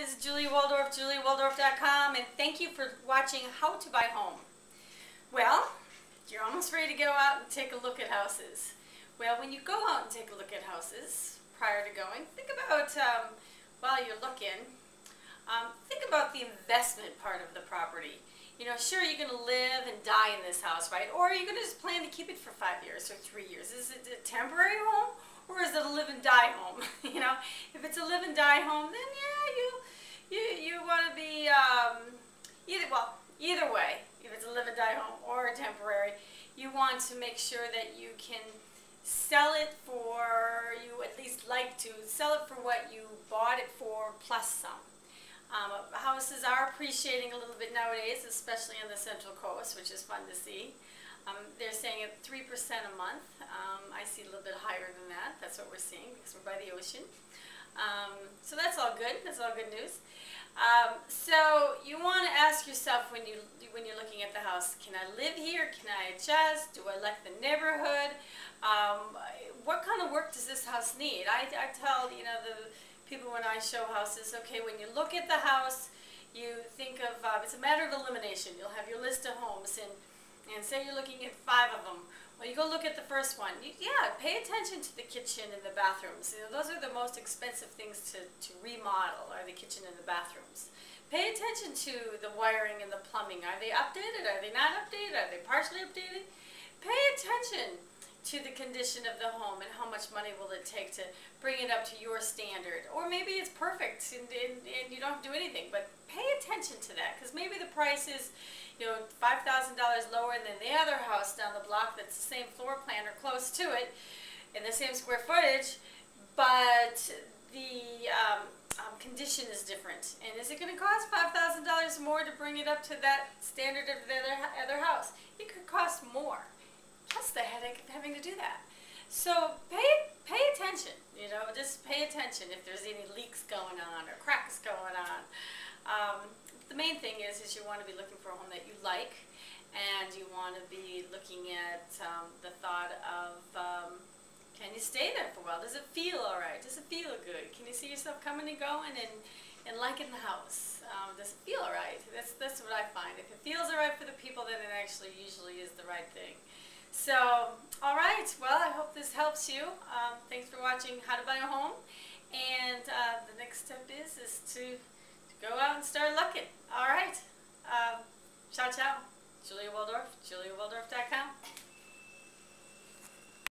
this is Julia Waldorf, JuliaWaldorf.com, and thank you for watching How to Buy Home. Well, you're almost ready to go out and take a look at houses. Well, when you go out and take a look at houses, prior to going, think about, while you're looking, think about the investment part of the property. You know, sure, you're going to live and die in this house, right? Or you're going to just plan to keep it for 5 years or 3 years. Is it a temporary home or is it a live and die home? You know, if it's a live and die home, then yeah, you want to be either way. If it's a live and die home or a temporary, you want to make sure that you can sell it for, you at least like to sell it for what you bought it for plus some. Houses are appreciating a little bit nowadays, especially on the Central Coast, which is fun to see. They're saying at 3% a month. I see a little bit higher than that. That's what we're seeing because we're by the ocean. So that's all good. That's all good news. So you want to ask yourself when you're looking at the house, can I live here? Can I adjust? Do I like the neighborhood? What kind of work does this house need? I tell the people when I show houses, okay, when you look at the house, you think of, it's a matter of elimination. You'll have your list of homes, and say you're looking at 5 of them. Well, you go look at the first one. Yeah, pay attention to the kitchen and the bathrooms. Those are the most expensive things to remodel, are the kitchen and the bathrooms. Pay attention to the wiring and the plumbing. Are they updated? Are they not updated? Are they partially updated? Pay attention to the condition of the home and how much money will it take to bring it up to your standard. Or maybe it's perfect and you don't have to do anything, but pay attention to that, because maybe the price is $5,000 lower than the other house down the block that's the same floor plan or close to it and the same square footage, but the condition is different. And is it going to cost $5,000 more to bring it up to that standard of the other house? It could cost more. Plus the headache of having to do that. So pay attention, just pay attention if there's any leaks going on or cracks going on. The main thing is you want to be looking for a home that you like, and you want to be looking at the thought of, can you stay there for a while? Does it feel all right? Does it feel good? Can you see yourself coming and going and liking the house? Does it feel all right? That's what I find. If it feels all right for the people, then it actually usually is the right thing. So, all right, well, I hope this helps you. Thanks for watching How to Buy a Home. And the next step is to go out and start looking. All right. Ciao, ciao. Julia Waldorf, JuliaWaldorf.com.